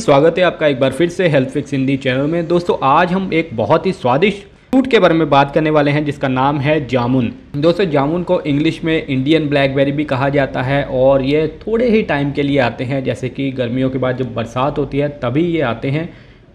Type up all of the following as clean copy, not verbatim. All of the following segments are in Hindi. जी, स्वागत है आपका एक बार फिर से हेल्थ फिक्स हिंदी चैनल में। दोस्तों आज हम एक बहुत ही स्वादिष्ट फ्रूट के बारे में बात करने वाले हैं जिसका नाम है जामुन। दोस्तों जामुन को इंग्लिश में इंडियन ब्लैकबेरी भी कहा जाता है और ये थोड़े ही टाइम के लिए आते हैं, जैसे कि गर्मियों के बाद जब बरसात होती है तभी ये आते हैं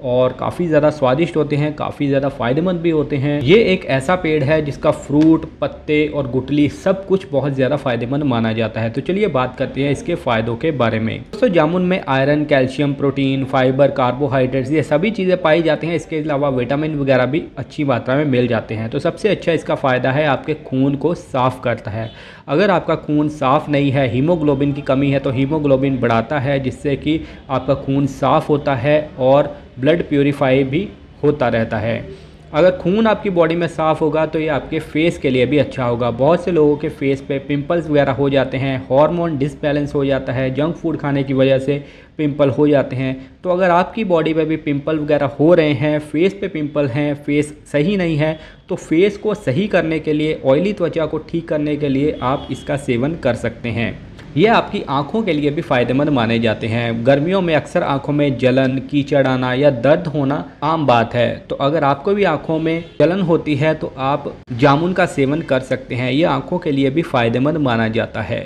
और काफ़ी ज़्यादा स्वादिष्ट होते हैं, काफ़ी ज़्यादा फ़ायदेमंद भी होते हैं। ये एक ऐसा पेड़ है जिसका फ्रूट, पत्ते और गुठली सब कुछ बहुत ज़्यादा फ़ायदेमंद माना जाता है। तो चलिए बात करते हैं इसके फ़ायदों के बारे में। दोस्तों जामुन में iron, calcium, protein, fibre, carbohydrates ये सभी चीज़ें पाई जाती हैं। इसके अलावा विटामिन वगैरह भी अच्छी मात्रा में मिल जाते हैं। तो सबसे अच्छा इसका फ़ायदा है आपके खून को साफ़ करता है। अगर आपका खून साफ़ नहीं है, हीमोग्लोबिन की कमी है तो हीमोग्लोबिन बढ़ाता है जिससे कि आपका खून साफ़ होता है और ब्लड प्योरीफाई भी होता रहता है। अगर खून आपकी बॉडी में साफ़ होगा तो ये आपके फेस के लिए भी अच्छा होगा। बहुत से लोगों के फेस पे पिंपल्स वगैरह हो जाते हैं, हार्मोन डिसबैलेंस हो जाता है, जंक फूड खाने की वजह से पिंपल हो जाते हैं। तो अगर आपकी बॉडी पे भी पिंपल वगैरह हो रहे हैं, फेस पे पिंपल हैं, फेस सही नहीं है, तो फेस को सही करने के लिए, ऑयली त्वचा को ठीक करने के लिए आप इसका सेवन कर सकते हैं। ये आपकी आंखों के लिए भी फ़ायदेमंद माने जाते हैं। गर्मियों में अक्सर आंखों में जलन, कीचड़ आना या दर्द होना आम बात है। तो अगर आपको भी आंखों में जलन होती है तो आप जामुन का सेवन कर सकते हैं। ये आंखों के लिए भी फ़ायदेमंद माना जाता है।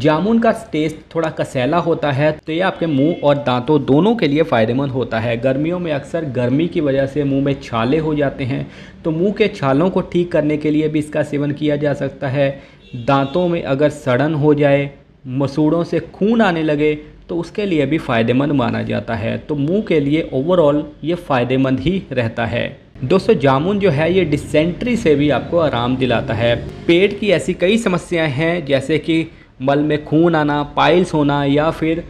जामुन का टेस्ट थोड़ा कसैला होता है तो ये आपके मुंह और दांतों दोनों के लिए फ़ायदेमंद होता है। गर्मियों में अक्सर गर्मी की वजह से मुंह में छाले हो जाते हैं, तो मुंह के छालों को ठीक करने के लिए भी इसका सेवन किया जा सकता है। दांतों में अगर सड़न हो जाए, मसूड़ों से खून आने लगे तो उसके लिए भी फ़ायदेमंद माना जाता है। तो मुंह के लिए ओवरऑल ये फ़ायदेमंद ही रहता है। दोस्तों जामुन जो है ये डिसेंट्री से भी आपको आराम दिलाता है। पेट की ऐसी कई समस्याएं हैं जैसे कि मल में खून आना, पाइल्स होना या फिर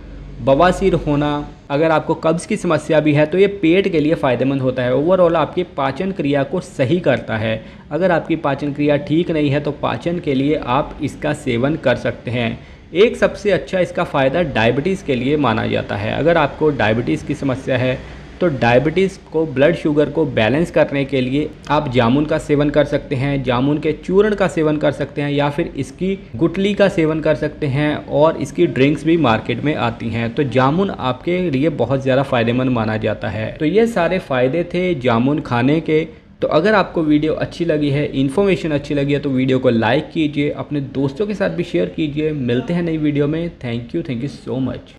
बवासीर होना। अगर आपको कब्ज़ की समस्या भी है तो ये पेट के लिए फ़ायदेमंद होता है। ओवरऑल आपकी पाचन क्रिया को सही करता है। अगर आपकी पाचन क्रिया ठीक नहीं है तो पाचन के लिए आप इसका सेवन कर सकते हैं। एक सबसे अच्छा इसका फ़ायदा डायबिटीज़ के लिए माना जाता है। अगर आपको डायबिटीज़ की समस्या है तो डायबिटीज़ को, ब्लड शुगर को बैलेंस करने के लिए आप जामुन का सेवन कर सकते हैं, जामुन के चूर्ण का सेवन कर सकते हैं या फिर इसकी गुठली का सेवन कर सकते हैं। और इसकी ड्रिंक्स भी मार्केट में आती हैं। तो जामुन आपके लिए बहुत ज़्यादा फ़ायदेमंद माना जाता है। तो ये सारे फ़ायदे थे जामुन खाने के। तो अगर आपको वीडियो अच्छी लगी है, इन्फॉर्मेशन अच्छी लगी है तो वीडियो को लाइक कीजिए, अपने दोस्तों के साथ भी शेयर कीजिए। मिलते हैं नई वीडियो में। Thank you so much.